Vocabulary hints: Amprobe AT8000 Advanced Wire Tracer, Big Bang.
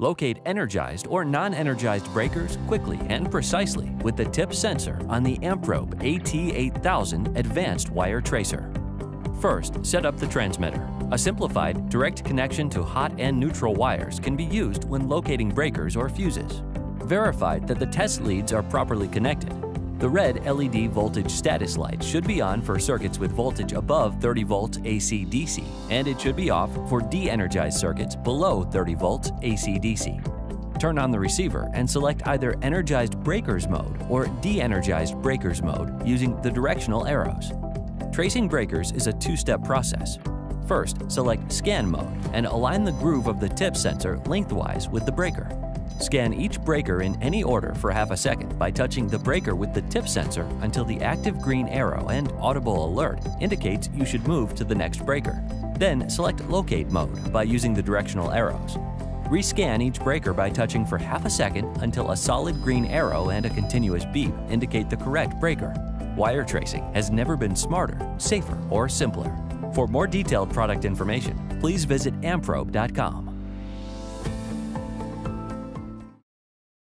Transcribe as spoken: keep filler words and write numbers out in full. Locate energized or non-energized breakers quickly and precisely with the tip sensor on the Amprobe A T eight thousand Advanced Wire Tracer. First, set up the transmitter. A simplified, direct connection to hot and neutral wires can be used when locating breakers or fuses. Verify that the test leads are properly connected. The red L E D voltage status light should be on for circuits with voltage above thirty volts A C D C, and it should be off for de-energized circuits below thirty volts A C D C. Turn on the receiver and select either Energized Breakers Mode or De-energized Breakers Mode using the directional arrows. Tracing breakers is a two-step process. First, select Scan Mode and align the groove of the tip sensor lengthwise with the breaker. Scan each breaker in any order for half a second by touching the breaker with the tip sensor until the active green arrow and audible alert indicates you should move to the next breaker. Then select Locate Mode by using the directional arrows. Rescan each breaker by touching for half a second until a solid green arrow and a continuous beep indicate the correct breaker. Wire tracing has never been smarter, safer, or simpler. For more detailed product information, please visit amprobe dot com.